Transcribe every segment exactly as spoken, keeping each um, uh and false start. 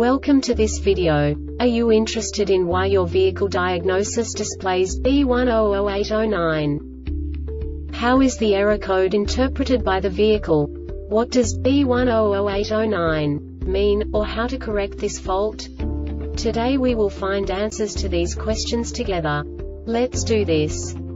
Welcome to this video. Are you interested in why your vehicle diagnosis displays B one zero zero eight zero nine? How is the error code interpreted by the vehicle? What does B one zero zero eight zero nine mean, or how to correct this fault? Today we will find answers to these questions together. Let's do this.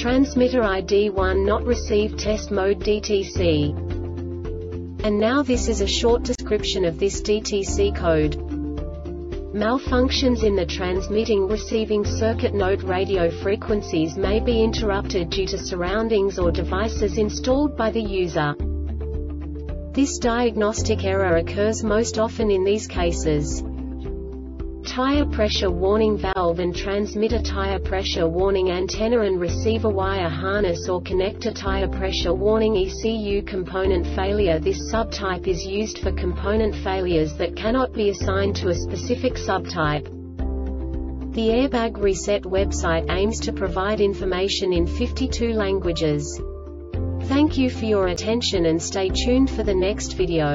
transmitter I D one not received, test mode D T C. And now this is a short description of this D T C code. Malfunctions in the transmitting receiving circuit. Note: radio frequencies may be interrupted due to surroundings or devices installed by the user. This diagnostic error occurs most often in these cases: tire pressure warning valve and transmitter tire pressure warning, antenna and receiver wire harness or connector tire pressure warning, E C U component failure. This subtype is used for component failures that cannot be assigned to a specific subtype. The Airbag Reset website aims to provide information in fifty-two languages. Thank you for your attention and stay tuned for the next video.